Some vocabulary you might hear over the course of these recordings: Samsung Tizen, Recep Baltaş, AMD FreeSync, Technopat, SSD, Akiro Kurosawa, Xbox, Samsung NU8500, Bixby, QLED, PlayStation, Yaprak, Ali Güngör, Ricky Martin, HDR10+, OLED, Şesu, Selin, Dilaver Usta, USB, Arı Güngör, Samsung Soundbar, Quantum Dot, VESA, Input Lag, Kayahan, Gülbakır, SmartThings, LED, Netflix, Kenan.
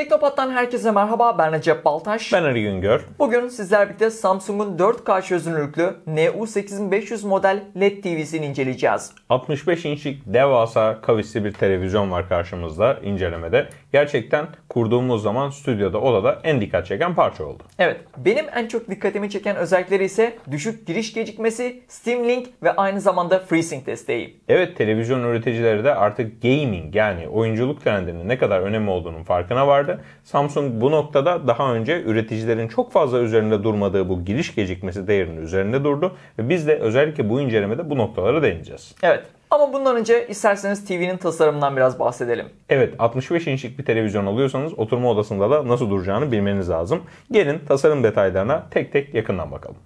Technopat'tan herkese merhaba, ben Recep Baltaş. Ben Arı Güngör. Bugün sizlerle birlikte Samsung'un 4K çözünürlüklü NU8500 model LED TV'sini inceleyeceğiz. 65 inçlik devasa kavisli bir televizyon var karşımızda incelemede. Gerçekten kurduğumuz zaman stüdyoda, odada en dikkat çeken parça oldu. Evet, benim en çok dikkatimi çeken özellikleri ise düşük giriş gecikmesi, Steam Link ve aynı zamanda FreeSync desteği. Evet, televizyon üreticileri de artık gaming yani oyunculuk trendinin ne kadar önemli olduğunun farkına vardı. Samsung bu noktada daha önce üreticilerin çok fazla üzerinde durmadığı bu giriş gecikmesi değerinin üzerinde durdu ve biz de özellikle bu incelemede bu noktalara değineceğiz. Evet. Ama bundan önce isterseniz TV'nin tasarımından biraz bahsedelim. Evet, 65 inçlik bir televizyon alıyorsanız oturma odasında da nasıl duracağını bilmeniz lazım. Gelin tasarım detaylarına tek tek yakından bakalım.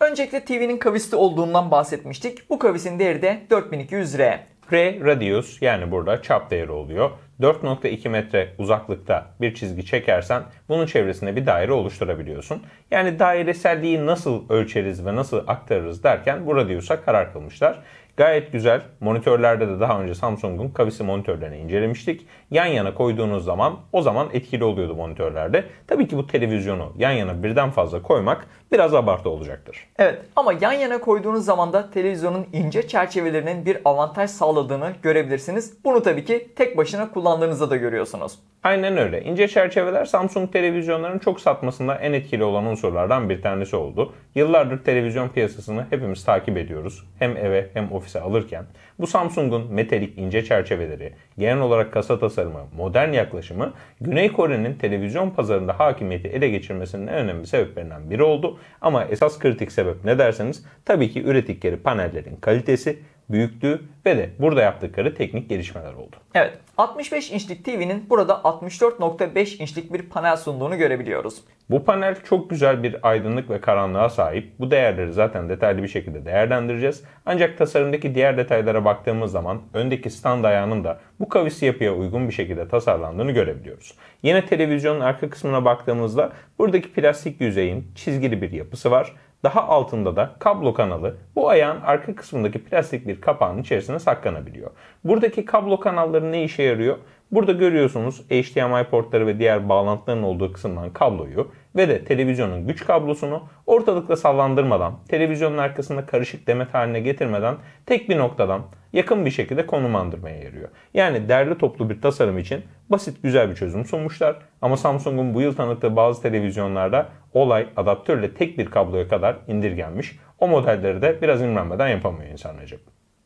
Öncelikle TV'nin kavisli olduğundan bahsetmiştik. Bu kavisin değeri de 4200R. R radius yani burada çap değeri oluyor. 4.2 metre uzaklıkta bir çizgi çekersen bunun çevresinde bir daire oluşturabiliyorsun. Yani daireselliği nasıl ölçeriz ve nasıl aktarırız derken bu radiusa karar kılmışlar. Gayet güzel. Monitörlerde de daha önce Samsung'un kavisli monitörlerini incelemiştik. Yan yana koyduğunuz zaman o zaman etkili oluyordu monitörlerde. Tabii ki bu televizyonu yan yana birden fazla koymak biraz abartı olacaktır. Evet, ama yan yana koyduğunuz zaman da televizyonun ince çerçevelerinin bir avantaj sağladığını görebilirsiniz. Bunu tabii ki tek başına kullandığınızda da görüyorsunuz. Aynen öyle. İnce çerçeveler Samsung televizyonlarının çok satmasında en etkili olan unsurlardan bir tanesi oldu. Yıllardır televizyon piyasasını hepimiz takip ediyoruz. Hem eve hem ofise alırken. Bu Samsung'un metalik ince çerçeveleri, genel olarak kasa tasarımı, modern yaklaşımı Güney Kore'nin televizyon pazarında hakimiyeti ele geçirmesinin en önemli sebeplerinden biri oldu. Ama esas kritik sebep ne derseniz tabii ki ürettikleri panellerin kalitesi, büyüklüğü ve de burada yaptıkları teknik gelişmeler oldu. Evet, 65 inçlik TV'nin burada 64.5 inçlik bir panel sunduğunu görebiliyoruz. Bu panel çok güzel bir aydınlık ve karanlığa sahip. Bu değerleri zaten detaylı bir şekilde değerlendireceğiz. Ancak tasarımdaki diğer detaylara baktığımız zaman öndeki stand ayağının da bu kavisli yapıya uygun bir şekilde tasarlandığını görebiliyoruz. Yine televizyonun arka kısmına baktığımızda buradaki plastik yüzeyin çizgili bir yapısı var. Daha altında da kablo kanalı bu ayağın arka kısmındaki plastik bir kapağın içerisine saklanabiliyor. Buradaki kablo kanalları ne işe yarıyor? Burada görüyorsunuz HDMI portları ve diğer bağlantıların olduğu kısımdan kabloyu ve de televizyonun güç kablosunu ortalıkta sallandırmadan, televizyonun arkasında karışık demet haline getirmeden tek bir noktadan yakın bir şekilde konumlandırmaya yarıyor. Yani derli toplu bir tasarım için basit güzel bir çözüm sunmuşlar. Ama Samsung'un bu yıl tanıttığı bazı televizyonlarda olay adaptörle tek bir kabloya kadar indirgenmiş. O modelleri de biraz imrenmeden yapamıyor insancık.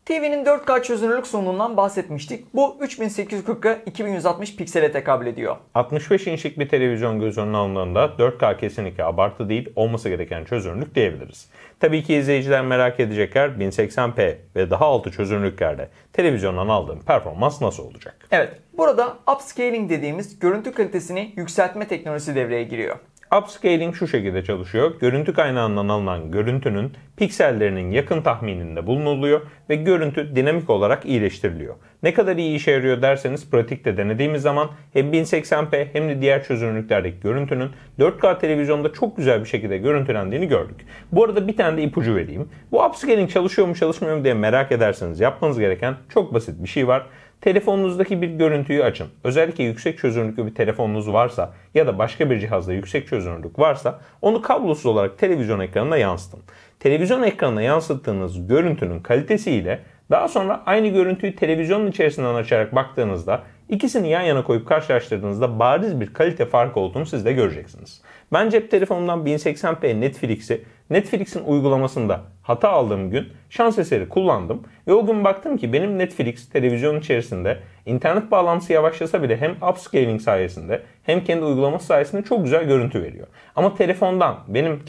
TV'nin 4K çözünürlük sunumundan bahsetmiştik. Bu 3840x2160 piksele tekabül ediyor. 65 inçlik bir televizyon göz önüne alındığında 4K kesinlikle abartı değil, olması gereken çözünürlük diyebiliriz. Tabii ki izleyiciler merak edecekler 1080p ve daha altı çözünürlüklerde televizyondan aldığım performans nasıl olacak? Evet, burada upscaling dediğimiz görüntü kalitesini yükseltme teknolojisi devreye giriyor. Upscaling şu şekilde çalışıyor. Görüntü kaynağından alınan görüntünün piksellerinin yakın tahmininde bulunuluyor ve görüntü dinamik olarak iyileştiriliyor. Ne kadar iyi işe yarıyor derseniz pratikte denediğimiz zaman hem 1080p hem de diğer çözünürlüklerdeki görüntünün 4K televizyonda çok güzel bir şekilde görüntülendiğini gördük. Bu arada bir tane de ipucu vereyim. Bu upscaling çalışıyor mu çalışmıyor mu diye merak ederseniz yapmanız gereken çok basit bir şey var. Telefonunuzdaki bir görüntüyü açın. Özellikle yüksek çözünürlüklü bir telefonunuz varsa ya da başka bir cihazda yüksek çözünürlük varsa onu kablosuz olarak televizyon ekranına yansıtın. Televizyon ekranına yansıttığınız görüntünün kalitesiyle daha sonra aynı görüntüyü televizyonun içerisinden açarak baktığınızda ikisini yan yana koyup karşılaştırdığınızda bariz bir kalite farkı olduğunu siz de göreceksiniz. Ben cep telefonundan 1080p Netflix'in uygulamasında hata aldığım gün şans eseri kullandım ve o gün baktım ki benim Netflix televizyonun içerisinde internet bağlantısı yavaşlasa bile hem upscaling sayesinde hem kendi uygulaması sayesinde çok güzel görüntü veriyor. Ama telefondan benim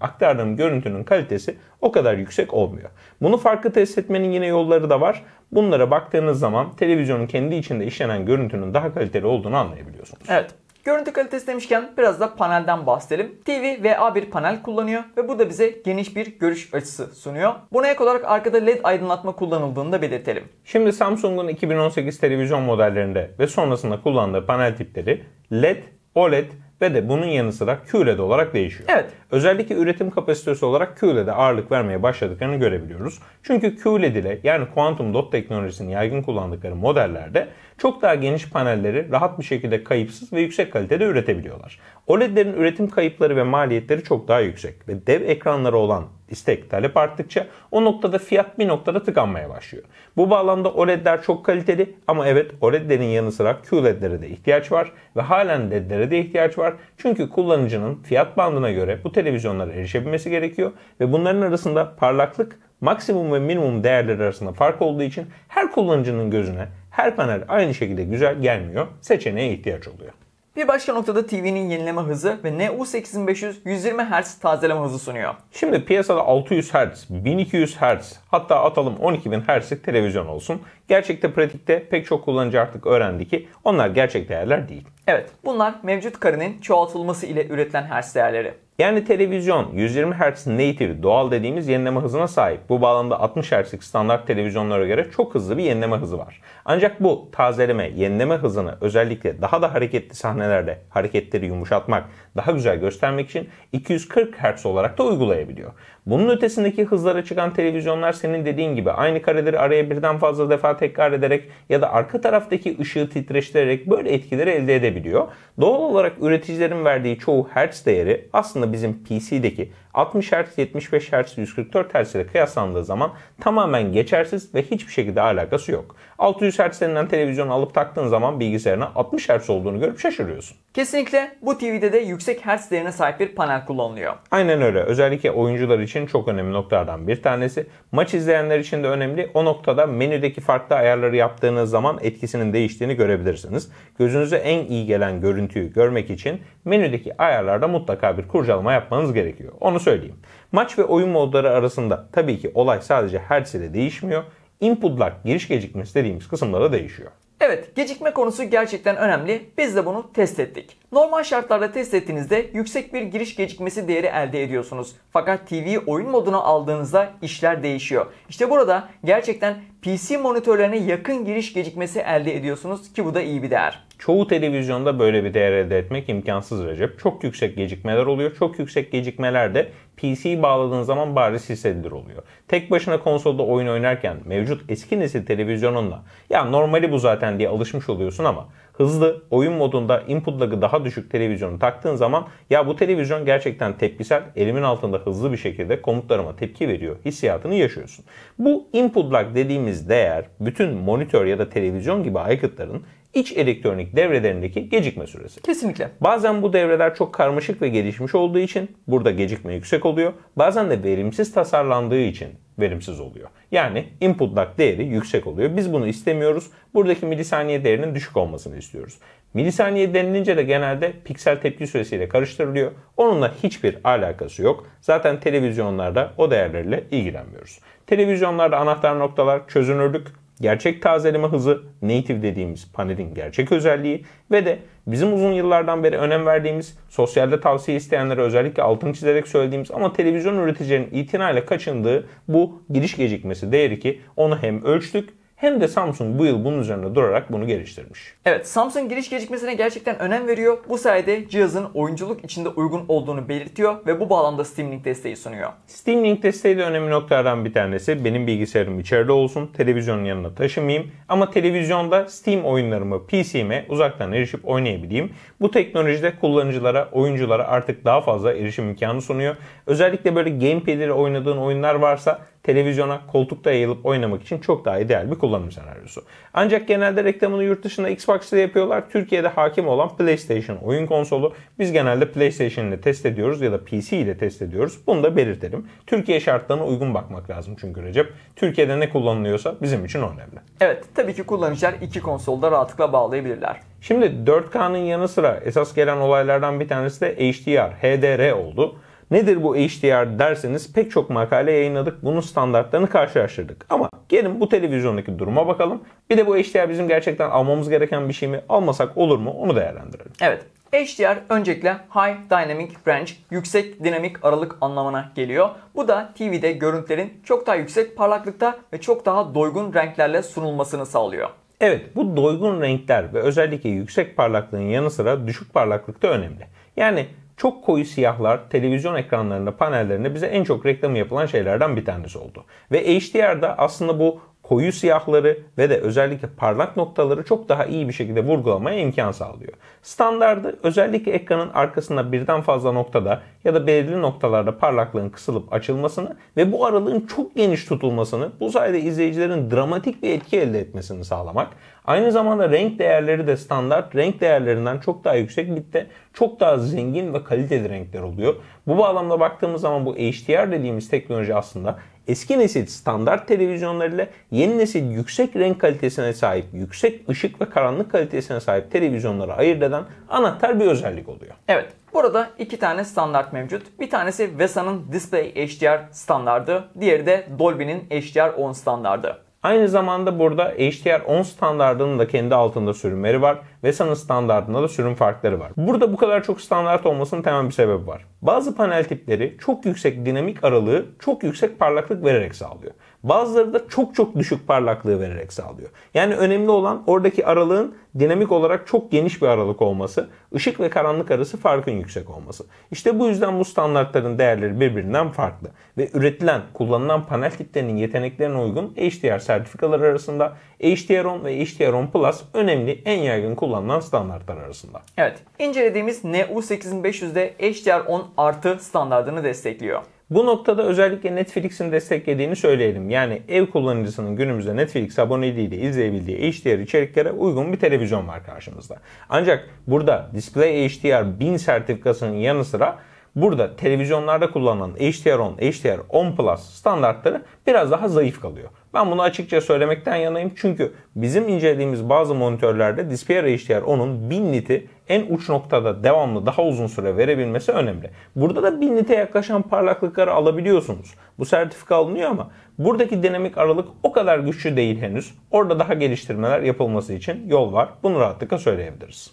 aktardığım görüntünün kalitesi o kadar yüksek olmuyor. Bunu farklı test etmenin yine yolları da var. Bunlara baktığınız zaman televizyonun kendi içinde işlenen görüntünün daha kaliteli olduğunu anlayabiliyorsunuz. Evet. Görüntü kalitesi demişken biraz da panelden bahsedelim. TV VA bir panel kullanıyor ve bu da bize geniş bir görüş açısı sunuyor. Buna ek olarak arkada LED aydınlatma kullanıldığını da belirtelim. Şimdi Samsung'un 2018 televizyon modellerinde ve sonrasında kullandığı panel tipleri LED, OLED ve de bunun yanı sıra QLED olarak değişiyor. Evet. Özellikle üretim kapasitesi olarak QLED'e ağırlık vermeye başladıklarını görebiliyoruz. Çünkü QLED ile yani Quantum Dot teknolojisini yaygın kullandıkları modellerde çok daha geniş panelleri rahat bir şekilde kayıpsız ve yüksek kalitede üretebiliyorlar. OLED'lerin üretim kayıpları ve maliyetleri çok daha yüksek ve dev ekranları olan istek, talep arttıkça o noktada fiyat bir noktada tıkanmaya başlıyor. Bu bağlamda OLED'ler çok kaliteli ama evet OLED'lerin yanı sıra QLED'lere de ihtiyaç var ve halen LED'lere de ihtiyaç var. Çünkü kullanıcının fiyat bandına göre bu televizyonlara erişebilmesi gerekiyor ve bunların arasında parlaklık, maksimum ve minimum değerleri arasında fark olduğu için her kullanıcının gözüne her panel aynı şekilde güzel gelmiyor, seçeneğe ihtiyaç oluyor. Bir başka noktada TV'nin yenileme hızı ve NU8500 120 Hz tazeleme hızı sunuyor. Şimdi piyasada 600 Hz, 1200 Hz hatta atalım 12000 Hz'lik televizyon olsun. Gerçekte pratikte pek çok kullanıcı artık öğrendi ki onlar gerçek değerler değil. Evet, bunlar mevcut karenin çoğaltılması ile üretilen Hz değerleri. Yani televizyon 120 Hz native doğal dediğimiz yenileme hızına sahip. Bu bağlamda 60 Hz'lik standart televizyonlara göre çok hızlı bir yenileme hızı var. Ancak bu tazeleme, yenileme hızını özellikle daha da hareketli sahnelerde hareketleri yumuşatmak, daha güzel göstermek için 240 Hz olarak da uygulayabiliyor. Bunun ötesindeki hızlara çıkan televizyonlar senin dediğin gibi aynı kareleri araya birden fazla defa tekrar ederek ya da arka taraftaki ışığı titreştirerek böyle etkileri elde edebiliyor. Doğal olarak üreticilerin verdiği çoğu Hz değeri aslında bizim PC'deki 60 Hz, 75 Hz, 144 Hz ile kıyaslandığı zaman tamamen geçersiz ve hiçbir şekilde alakası yok. 600 Hz denilen televizyonu alıp taktığın zaman bilgisayarına 60 Hz olduğunu görüp şaşırıyorsun. Kesinlikle bu TV'de de yüksek Hz değerine sahip bir panel kullanılıyor. Aynen öyle. Özellikle oyuncular için çok önemli noktalardan bir tanesi. Maç izleyenler için de önemli. O noktada menüdeki farklı ayarları yaptığınız zaman etkisinin değiştiğini görebilirsiniz. Gözünüze en iyi gelen görüntüyü görmek için menüdeki ayarlarda mutlaka bir kurcalama yapmanız gerekiyor. Onu söyleyeyim. Maç ve oyun modları arasında tabii ki olay sadece Hz ile değişmiyor. Input lag, giriş gecikmesi dediğimiz kısımlara değişiyor. Evet, gecikme konusu gerçekten önemli. Biz de bunu test ettik. Normal şartlarda test ettiğinizde yüksek bir giriş gecikmesi değeri elde ediyorsunuz. Fakat TV'yi oyun moduna aldığınızda işler değişiyor. İşte burada gerçekten PC monitörlerine yakın giriş gecikmesi elde ediyorsunuz ki bu da iyi bir değer. Çoğu televizyonda böyle bir değer elde etmek imkansız Recep. Çok yüksek gecikmeler oluyor. Çok yüksek gecikmeler de PC'yi bağladığın zaman bariz hissedilir oluyor. Tek başına konsolda oyun oynarken mevcut eski nesil televizyonunla ya normali bu zaten diye alışmış oluyorsun ama hızlı oyun modunda input lagı daha düşük televizyonu taktığın zaman ya bu televizyon gerçekten tepkisel, elimin altında hızlı bir şekilde komutlarıma tepki veriyor hissiyatını yaşıyorsun. Bu input lag dediğimiz değer bütün monitör ya da televizyon gibi aygıtların iç elektronik devrelerindeki gecikme süresi. Kesinlikle. Bazen bu devreler çok karmaşık ve gelişmiş olduğu için burada gecikme yüksek oluyor. Bazen de verimsiz tasarlandığı için verimsiz oluyor. Yani input lag değeri yüksek oluyor. Biz bunu istemiyoruz. Buradaki milisaniye değerinin düşük olmasını istiyoruz. Milisaniye denilince de genelde piksel tepki süresiyle karıştırılıyor. Onunla hiçbir alakası yok. Zaten televizyonlarda o değerlerle ilgilenmiyoruz. Televizyonlarda anahtar noktalar çözünürlük, gerçek tazeleme hızı, native dediğimiz panelin gerçek özelliği ve de bizim uzun yıllardan beri önem verdiğimiz, sosyalde tavsiye isteyenlere özellikle altını çizerek söylediğimiz ama televizyon üreticilerinin itinayla kaçındığı bu giriş gecikmesi değeri ki onu hem ölçtük hem de Samsung bu yıl bunun üzerine durarak bunu geliştirmiş. Evet, Samsung giriş gecikmesine gerçekten önem veriyor. Bu sayede cihazın oyunculuk içinde uygun olduğunu belirtiyor ve bu bağlamda Steam Link desteği sunuyor. Steam Link desteği de önemli noktalardan bir tanesi. Benim bilgisayarım içeride olsun, televizyonun yanına taşımayayım ama televizyonda Steam oyunlarımı PC'me uzaktan erişip oynayabileyim. Bu teknolojide kullanıcılara, oyunculara artık daha fazla erişim imkanı sunuyor. Özellikle böyle gamepad ile oynadığın oyunlar varsa televizyona koltukta yayılıp oynamak için çok daha ideal bir kullanım senaryosu. Ancak genelde reklamını yurt dışında Xbox ile yapıyorlar. Türkiye'de hakim olan PlayStation oyun konsolu. Biz genelde PlayStation ile test ediyoruz ya da PC ile test ediyoruz. Bunu da belirtelim. Türkiye şartlarına uygun bakmak lazım çünkü Recep. Türkiye'de ne kullanılıyorsa bizim için önemli. Evet, tabii ki kullanıcılar iki konsolda rahatlıkla bağlayabilirler. Şimdi 4K'nın yanı sıra esas gelen olaylardan bir tanesi de HDR, HDR oldu. Nedir bu HDR derseniz pek çok makale yayınladık. Bunun standartlarını karşılaştırdık. Ama gelin bu televizyondaki duruma bakalım. Bir de bu HDR bizim gerçekten almamız gereken bir şey mi? Almasak olur mu? Onu değerlendirelim. Evet. HDR öncelikle High Dynamic Range, yüksek dinamik aralık anlamına geliyor. Bu da TV'de görüntülerin çok daha yüksek parlaklıkta ve çok daha doygun renklerle sunulmasını sağlıyor. Evet, bu doygun renkler ve özellikle yüksek parlaklığın yanı sıra düşük parlaklık da önemli. Yani çok koyu siyahlar televizyon ekranlarında, panellerinde bize en çok reklamı yapılan şeylerden bir tanesi oldu. Ve HDR'da aslında bu koyu siyahları ve de özellikle parlak noktaları çok daha iyi bir şekilde vurgulamaya imkan sağlıyor. Standardı özellikle ekranın arkasında birden fazla noktada ya da belirli noktalarda parlaklığın kısılıp açılmasını ve bu aralığın çok geniş tutulmasını, bu sayede izleyicilerin dramatik bir etki elde etmesini sağlamak. Aynı zamanda renk değerleri de standart renk değerlerinden çok daha yüksek litte, çok daha zengin ve kaliteli renkler oluyor. Bu bağlamda baktığımız zaman bu HDR dediğimiz teknoloji aslında eski nesil standart televizyonlarıyla yeni nesil yüksek renk kalitesine sahip, yüksek ışık ve karanlık kalitesine sahip televizyonları ayırt eden anahtar bir özellik oluyor. Evet, burada iki tane standart mevcut. Bir tanesi VESA'nın Display HDR standardı, diğeri de Dolby'nin HDR10 standardı. Aynı zamanda burada HDR10 standardının da kendi altında sürümleri var. VESA'nın standartında da sürüm farkları var. Burada bu kadar çok standart olmasının temel bir sebebi var. Bazı panel tipleri çok yüksek dinamik aralığı, çok yüksek parlaklık vererek sağlıyor. Bazıları da çok düşük parlaklığı vererek sağlıyor. Yani önemli olan oradaki aralığın dinamik olarak çok geniş bir aralık olması, ışık ve karanlık arası farkın yüksek olması. İşte bu yüzden bu standartların değerleri birbirinden farklı. Ve üretilen, kullanılan panel tiplerinin yeteneklerine uygun HDR sertifikaları arasında HDR10 ve HDR10+ önemli, en yaygın kullanılan standartlar arasında. Evet, incelediğimiz NU8500'de HDR10+ standartını destekliyor. Bu noktada özellikle Netflix'in desteklediğini söyleyelim. Yani ev kullanıcısının günümüzde Netflix aboneliğiyle izleyebildiği HDR içeriklere uygun bir televizyon var karşımızda. Ancak burada Display HDR 1000 sertifikasının yanı sıra burada televizyonlarda kullanılan HDR10, HDR10+ standartları biraz daha zayıf kalıyor. Ben bunu açıkça söylemekten yanayım çünkü bizim incelediğimiz bazı monitörlerde DisplayHDR10'un 1000 niti en uç noktada devamlı daha uzun süre verebilmesi önemli. Burada da 1000 nite yaklaşan parlaklıkları alabiliyorsunuz. Bu sertifika alınıyor ama buradaki dinamik aralık o kadar güçlü değil henüz. Orada daha geliştirmeler yapılması için yol var. Bunu rahatlıkla söyleyebiliriz.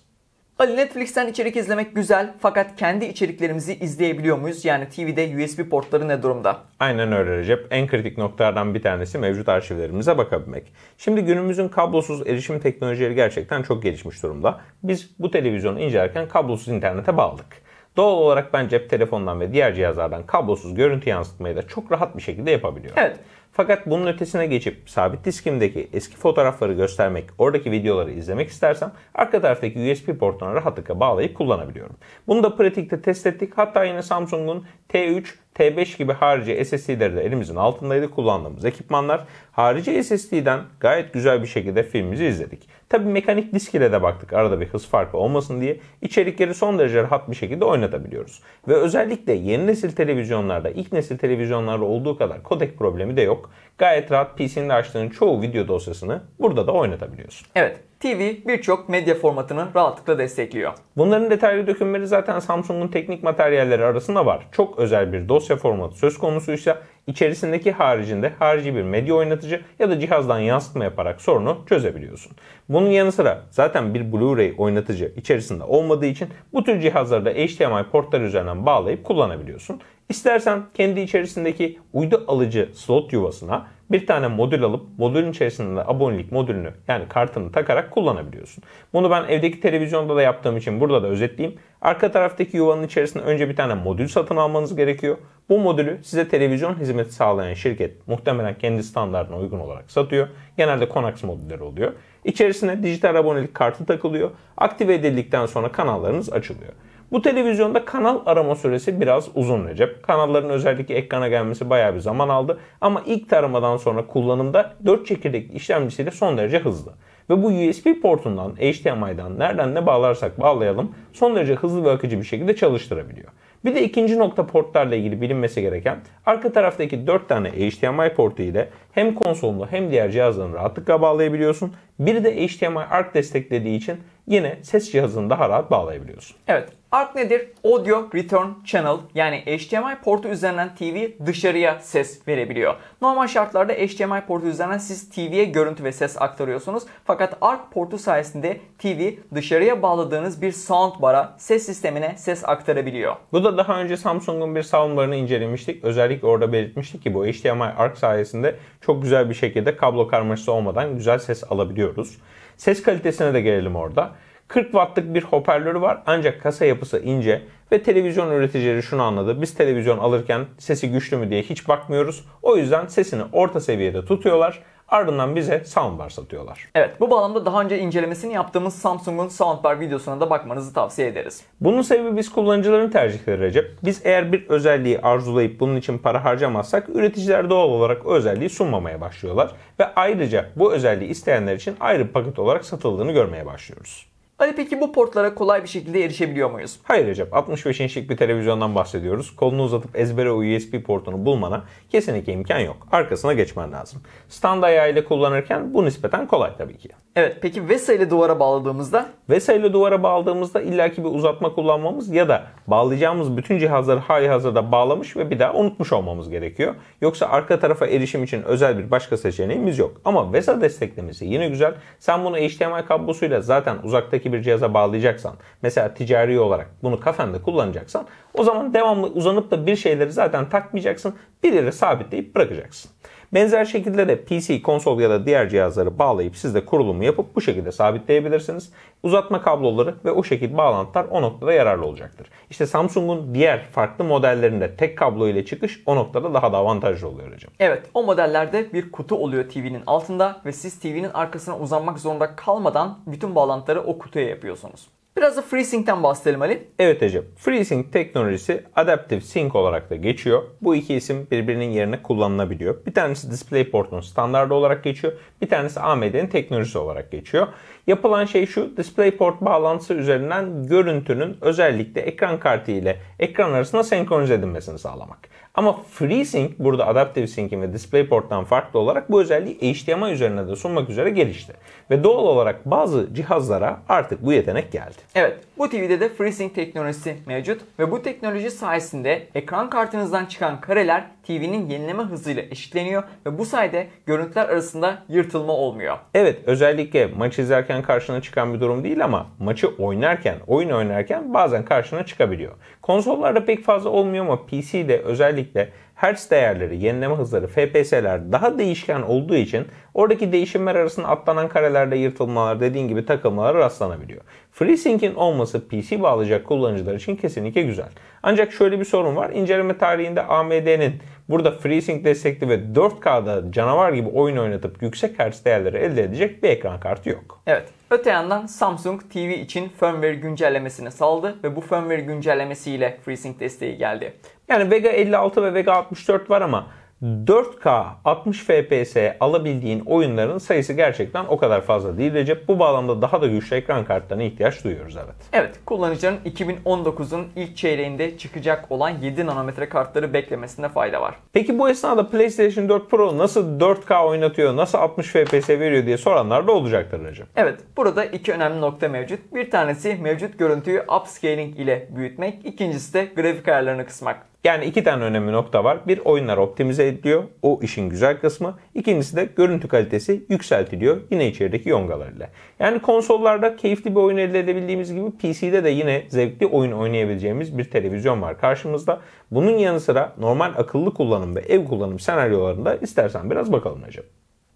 Ali, Netflix'ten içerik izlemek güzel fakat kendi içeriklerimizi izleyebiliyor muyuz? Yani TV'de USB portları ne durumda? Aynen öyle Recep. En kritik noktalardan bir tanesi mevcut arşivlerimize bakabilmek. Şimdi günümüzün kablosuz erişim teknolojileri gerçekten çok gelişmiş durumda. Biz bu televizyonu incelerken kablosuz internete bağladık. Doğal olarak ben cep telefonundan ve diğer cihazlardan kablosuz görüntü yansıtmayı da çok rahat bir şekilde yapabiliyorum. Evet. Fakat bunun ötesine geçip sabit diskimdeki eski fotoğrafları göstermek, oradaki videoları izlemek istersem arka taraftaki USB portuna rahatlıkla bağlayıp kullanabiliyorum. Bunu da pratikte test ettik. Hatta yine Samsung'un T3, T5 gibi harici SSD'leri de elimizin altındaydı, kullandığımız ekipmanlar. Harici SSD'den gayet güzel bir şekilde filmimizi izledik. Tabi mekanik disk ile de baktık arada bir hız farkı olmasın diye. İçerikleri son derece rahat bir şekilde oynatabiliyoruz. Ve özellikle yeni nesil televizyonlarda ilk nesil televizyonlarda olduğu kadar kodek problemi de yok. Gayet rahat PC'nde açtığın çoğu video dosyasını burada da oynatabiliyorsun. Evet, TV birçok medya formatını rahatlıkla destekliyor. Bunların detaylı dökümleri zaten Samsung'un teknik materyalleri arasında var. Çok özel bir dosya formatı söz konusuysa içerisindeki haricinde harici bir medya oynatıcı ya da cihazdan yansıtma yaparak sorunu çözebiliyorsun. Bunun yanı sıra zaten bir Blu-ray oynatıcı içerisinde olmadığı için bu tür cihazları da HDMI portları üzerinden bağlayıp kullanabiliyorsun. İstersen kendi içerisindeki uydu alıcı slot yuvasına bir tane modül alıp modülün içerisinde de abonelik modülünü yani kartını takarak kullanabiliyorsun. Bunu ben evdeki televizyonda da yaptığım için burada da özetleyeyim. Arka taraftaki yuvanın içerisinde önce bir tane modül satın almanız gerekiyor. Bu modülü size televizyon hizmeti sağlayan şirket muhtemelen kendi standartına uygun olarak satıyor. Genelde Conax modülleri oluyor. İçerisine dijital abonelik kartı takılıyor. Aktive edildikten sonra kanallarınız açılıyor. Bu televizyonda kanal arama süresi biraz uzun Recep. Kanalların özellikle ekrana gelmesi bayağı bir zaman aldı. Ama ilk taramadan sonra kullanımda 4 çekirdekli işlemcisiyle son derece hızlı. Ve bu USB portundan, HDMI'den nereden ne bağlarsak bağlayalım son derece hızlı ve akıcı bir şekilde çalıştırabiliyor. Bir de ikinci nokta portlarla ilgili bilinmesi gereken arka taraftaki 4 tane HDMI portu ile hem konsolunu hem diğer cihazlarını rahatlıkla bağlayabiliyorsun. Bir de HDMI ARC desteklediği için yine ses cihazını daha rahat bağlayabiliyorsun. Evet. ARC nedir? Audio Return Channel, yani HDMI portu üzerinden TV dışarıya ses verebiliyor. Normal şartlarda HDMI portu üzerinden siz TV'ye görüntü ve ses aktarıyorsunuz. Fakat ARC portu sayesinde TV dışarıya bağladığınız bir soundbar'a, ses sistemine ses aktarabiliyor. Bu da daha önce Samsung'un bir soundbar'ını incelemiştik. Özellikle orada belirtmiştik ki bu HDMI ARC sayesinde çok güzel bir şekilde kablo karmaşası olmadan güzel ses alabiliyoruz. Ses kalitesine de gelelim orada. 40 wattlık bir hoparlörü var ancak kasa yapısı ince ve televizyon üreticileri şunu anladı. Biz televizyon alırken sesi güçlü mü diye hiç bakmıyoruz. O yüzden sesini orta seviyede tutuyorlar. Ardından bize soundbar satıyorlar. Evet, bu bağlamda daha önce incelemesini yaptığımız Samsung'un soundbar videosuna da bakmanızı tavsiye ederiz. Bunun sebebi biz kullanıcıların tercihleri Recep. Biz eğer bir özelliği arzulayıp bunun için para harcamazsak üreticiler doğal olarak o özelliği sunmamaya başlıyorlar. Ve ayrıca bu özelliği isteyenler için ayrı bir paket olarak satıldığını görmeye başlıyoruz. Ali, peki bu portlara kolay bir şekilde erişebiliyor muyuz? Hayır Recep, 65 inçlik bir televizyondan bahsediyoruz. Kolunu uzatıp ezbere o USB portunu bulmana kesinlikle imkan yok. Arkasına geçmen lazım. Stand ayağıyla kullanırken bu nispeten kolay tabii ki. Evet, peki VESA ile duvara bağladığımızda? VESA ile duvara bağladığımızda illaki bir uzatma kullanmamız ya da bağlayacağımız bütün cihazları halihazırda bağlamış ve bir daha unutmuş olmamız gerekiyor. Yoksa arka tarafa erişim için özel bir başka seçeneğimiz yok. Ama VESA desteklemesi yine güzel. Sen bunu HDMI kablosuyla zaten uzaktaki bir cihaza bağlayacaksan, mesela ticari olarak bunu kafende kullanacaksan, o zaman devamlı uzanıp da bir şeyleri zaten takmayacaksın, bir yere sabitleyip bırakacaksın. Benzer şekilde de PC, konsol ya da diğer cihazları bağlayıp siz de kurulumu yapıp bu şekilde sabitleyebilirsiniz. Uzatma kabloları ve o şekilde bağlantılar o noktada yararlı olacaktır. İşte Samsung'un diğer farklı modellerinde tek kablo ile çıkış o noktada daha da avantajlı oluyor hocam. Evet, o modellerde bir kutu oluyor TV'nin altında ve siz TV'nin arkasına uzanmak zorunda kalmadan bütün bağlantıları o kutuya yapıyorsunuz. Biraz da FreeSync'ten bahsedelim Ali. Evet Recep, FreeSync teknolojisi Adaptive Sync olarak da geçiyor. Bu iki isim birbirinin yerine kullanılabiliyor. Bir tanesi DisplayPort'un standardı olarak geçiyor. Bir tanesi AMD'nin teknolojisi olarak geçiyor. Yapılan şey şu: DisplayPort bağlantısı üzerinden görüntünün özellikle ekran kartı ile ekran arasında senkronize edilmesini sağlamak. Ama FreeSync burada Adaptive Sync'in ve DisplayPort'tan farklı olarak bu özelliği HDMI üzerine de sunmak üzere gelişti. Ve doğal olarak bazı cihazlara artık bu yetenek geldi. Evet, bu TV'de de FreeSync teknolojisi mevcut ve bu teknoloji sayesinde ekran kartınızdan çıkan kareler TV'nin yenileme hızıyla eşitleniyor ve bu sayede görüntüler arasında yırtılma olmuyor. Evet, özellikle maç izlerken karşına çıkan bir durum değil ama maçı oynarken, oyun oynarken bazen karşına çıkabiliyor. Konsollarda pek fazla olmuyor ama PC'de özellikle hertz değerleri, yenileme hızları, FPS'ler daha değişken olduğu için oradaki değişimler arasında atlanan karelerde yırtılmalar, dediğin gibi takılmalara rastlanabiliyor. FreeSync'in olması PC bağlayacak kullanıcılar için kesinlikle güzel. Ancak şöyle bir sorun var. İnceleme tarihinde AMD'nin burada FreeSync destekli ve 4K'da canavar gibi oyun oynatıp yüksek hertz değerleri elde edecek bir ekran kartı yok. Evet. Öte yandan Samsung TV için firmware güncellemesini saldı ve bu firmware güncellemesiyle FreeSync desteği geldi. Yani Vega 56 ve Vega 64 var ama 4K 60 FPS alabildiğin oyunların sayısı gerçekten o kadar fazla değil Recep. Bu bağlamda daha da güçlü ekran kartlarına ihtiyaç duyuyoruz, evet. Evet, kullanıcıların 2019'un ilk çeyreğinde çıkacak olan 7 nanometre kartları beklemesinde fayda var. Peki bu esnada PlayStation 4 Pro nasıl 4K oynatıyor, nasıl 60 FPS veriyor diye soranlar da olacaktır Recep. Evet, burada iki önemli nokta mevcut. Bir tanesi mevcut görüntüyü upscaling ile büyütmek, ikincisi de grafik ayarlarını kısmak. Yani iki tane önemli nokta var. Bir, oyunlar optimize ediliyor. O işin güzel kısmı. İkincisi de görüntü kalitesi yükseltiliyor. Yine içerideki yongalarıyla. Yani konsollarda keyifli bir oyun elde edebildiğimiz gibi PC'de de yine zevkli oyun oynayabileceğimiz bir televizyon var karşımızda. Bunun yanı sıra normal akıllı kullanım ve ev kullanım senaryolarında istersen biraz bakalım hocam.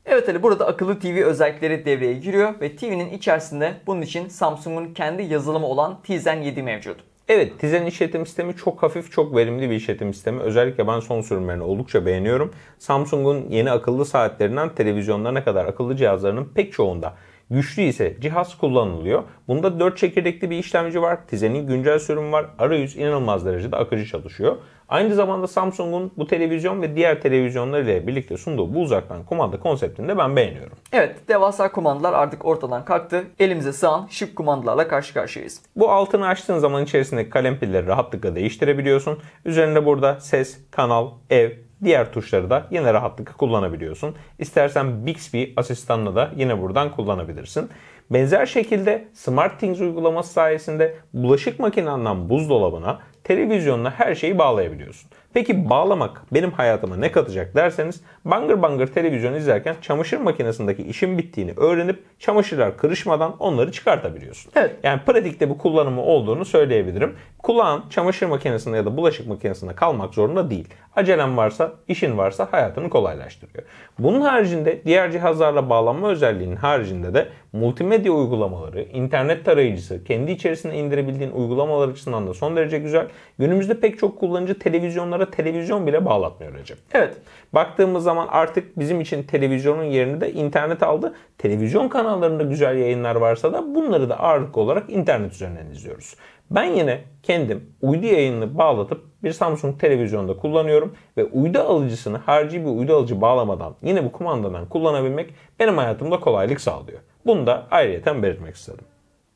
Evet Ali, burada akıllı TV özellikleri devreye giriyor ve TV'nin içerisinde bunun için Samsung'un kendi yazılımı olan Tizen 7 mevcut. Evet, Tizen işletim sistemi çok hafif, çok verimli bir işletim sistemi. Özellikle ben son sürümlerini oldukça beğeniyorum. Samsung'un yeni akıllı saatlerinden televizyonlarına kadar akıllı cihazlarının pek çoğunda güçlü ise cihaz kullanılıyor. Bunda 4 çekirdekli bir işlemci var. Tizen'in güncel sürümü var. Arayüz inanılmaz derecede akıcı çalışıyor. Aynı zamanda Samsung'un bu televizyon ve diğer televizyonlarıyla birlikte sunduğu bu uzaktan kumanda konseptini de ben beğeniyorum. Evet, devasa kumandalar artık ortadan kalktı. Elimize sığan şık kumandalarla karşı karşıyayız. Bu altını açtığın zaman içerisindeki kalem pilleri rahatlıkla değiştirebiliyorsun. Üzerinde burada ses, kanal, ev, diğer tuşları da yine rahatlıkla kullanabiliyorsun. İstersen Bixby asistanını da yine buradan kullanabilirsin. Benzer şekilde SmartThings uygulaması sayesinde bulaşık makinenden buzdolabına, televizyonuna her şeyi bağlayabiliyorsun. Peki bağlamak benim hayatıma ne katacak derseniz, bangır bangır televizyon izlerken çamaşır makinesindeki işin bittiğini öğrenip çamaşırlar kırışmadan onları çıkartabiliyorsun. Evet. Yani pratikte bir kullanımı olduğunu söyleyebilirim. Kulağın çamaşır makinesinde ya da bulaşık makinesinde kalmak zorunda değil. Acelen varsa, işin varsa hayatını kolaylaştırıyor. Bunun haricinde diğer cihazlarla bağlanma özelliğinin haricinde de multimedya uygulamaları, internet tarayıcısı, kendi içerisine indirebildiğin uygulamalar açısından da son derece güzel. Günümüzde pek çok kullanıcı televizyonlara televizyon bile bağlatmıyor Recep. Evet. Baktığımız zaman artık bizim için televizyonun yerini de internet aldı. Televizyon kanallarında güzel yayınlar varsa da bunları da ağırlıklı olarak internet üzerinden izliyoruz. Ben yine kendim uydu yayınını bağlatıp bir Samsung televizyonda kullanıyorum ve uydu alıcısını harici bir uydu alıcı bağlamadan yine bu kumandadan kullanabilmek benim hayatımda kolaylık sağlıyor. Bunu da ayrıyeten belirtmek istedim.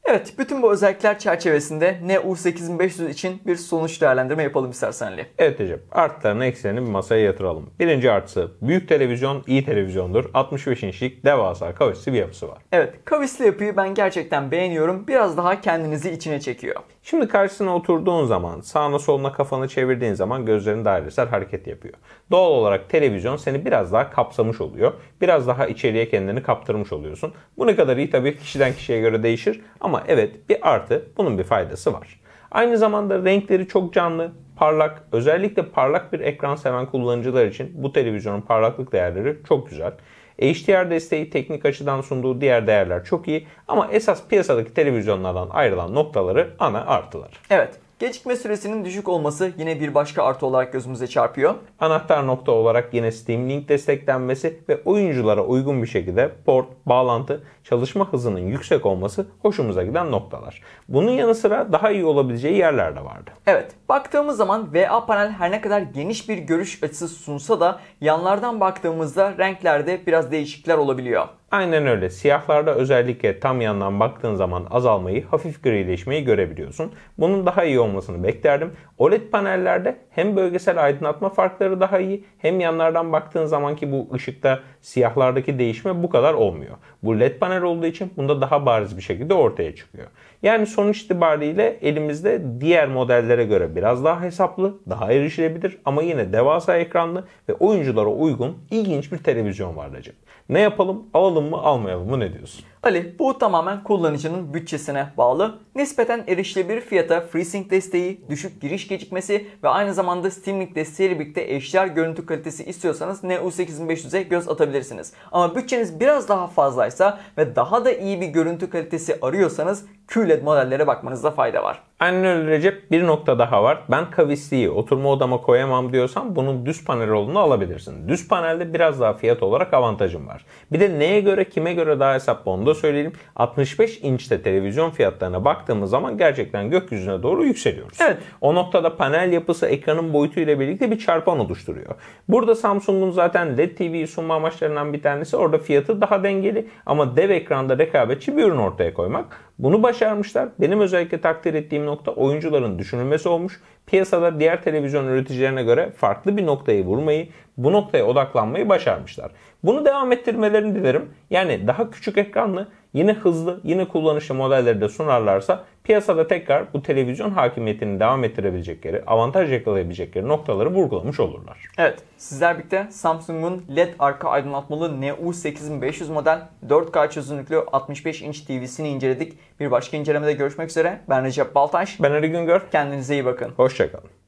Evet, bütün bu özellikler çerçevesinde NU8500 için bir sonuç değerlendirme yapalım istersen Ali. Evet Recep, artılarını eksilerini bir masaya yatıralım. Birinci artısı, büyük televizyon iyi televizyondur. 65 inçlik devasa kavisli bir yapısı var. Evet, kavisli yapıyı ben gerçekten beğeniyorum. Biraz daha kendinizi içine çekiyor. Şimdi karşısına oturduğun zaman, sağına soluna kafanı çevirdiğin zaman gözlerin dairesel hareket yapıyor. Doğal olarak televizyon seni biraz daha kapsamış oluyor. Biraz daha içeriye kendini kaptırmış oluyorsun. Bu ne kadar iyi tabii kişiden kişiye göre değişir ama evet bir artı, bunun bir faydası var. Aynı zamanda renkleri çok canlı, parlak, özellikle parlak bir ekran seven kullanıcılar için bu televizyonun parlaklık değerleri çok güzel. HDR desteği teknik açıdan sunduğu diğer değerler çok iyi ama esas piyasadaki televizyonlardan ayrılan noktaları ana artılar. Evet. Gecikme süresinin düşük olması yine bir başka artı olarak gözümüze çarpıyor. Anahtar nokta olarak yine Steam Link desteklenmesi ve oyunculara uygun bir şekilde port, bağlantı, çalışma hızının yüksek olması hoşumuza giden noktalar. Bunun yanı sıra daha iyi olabileceği yerler de vardı. Evet, baktığımız zaman VA Panel her ne kadar geniş bir görüş açısı sunsa da yanlardan baktığımızda renklerde biraz değişiklikler olabiliyor. Aynen öyle. Siyahlarda özellikle tam yandan baktığın zaman azalmayı, hafif grileşmeyi görebiliyorsun. Bunun daha iyi olmasını beklerdim. OLED panellerde hem bölgesel aydınlatma farkları daha iyi, hem yanlardan baktığın zamanki bu ışıkta siyahlardaki değişme bu kadar olmuyor. Bu LED panel olduğu için bunda daha bariz bir şekilde ortaya çıkıyor. Yani sonuç itibariyle elimizde diğer modellere göre biraz daha hesaplı, daha erişilebilir ama yine devasa ekranlı ve oyunculara uygun ilginç bir televizyon var Recep. Ne yapalım? Alalım mı, almayalım mı, ne diyorsun? Ali, bu tamamen kullanıcının bütçesine bağlı. Nispeten erişilebilir fiyata FreeSync desteği, düşük giriş gecikmesi ve aynı zamanda Steam Link desteğiyle birlikte HDR görüntü kalitesi istiyorsanız NU8500'e göz atabilirsiniz. Ama bütçeniz biraz daha fazlaysa ve daha da iyi bir görüntü kalitesi arıyorsanız QLED modellere bakmanızda fayda var. Aynen öyle Recep, bir nokta daha var. Ben kavisliği oturma odama koyamam diyorsan bunun düz panel olduğunu alabilirsin. Düz panelde biraz daha fiyat olarak avantajım var. Bir de neye göre, kime göre daha hesaplı onu da söyleyelim. 65 inçte televizyon fiyatlarına baktığımız zaman gerçekten gökyüzüne doğru yükseliyoruz. Evet. O noktada panel yapısı ekranın boyutu ile birlikte bir çarpan oluşturuyor. Burada Samsung'un zaten LED TV'yi sunma amaçlarından bir tanesi orada fiyatı daha dengeli ama dev ekranda rekabetçi bir ürün ortaya koymak. Bunu başarmışlar. Benim özellikle takdir ettiğim nokta oyuncuların düşünülmesi olmuş. Piyasada diğer televizyon üreticilerine göre farklı bir noktayı vurmayı, bu noktaya odaklanmayı başarmışlar. Bunu devam ettirmelerini dilerim. Yani daha küçük ekranlı, yine hızlı, yine kullanışlı modelleri de sunarlarsa piyasada tekrar bu televizyon hakimiyetini devam ettirebilecekleri, avantaj yakalayabilecekleri noktaları vurgulamış olurlar. Evet, sizler birlikte Samsung'un LED arka aydınlatmalı NU8500 model 4K çözünürlüklü 65 inç TV'sini inceledik. Bir başka incelemede görüşmek üzere. Ben Recep Baltaş. Ben Arı Güngör. Kendinize iyi bakın. Hoşçakalın.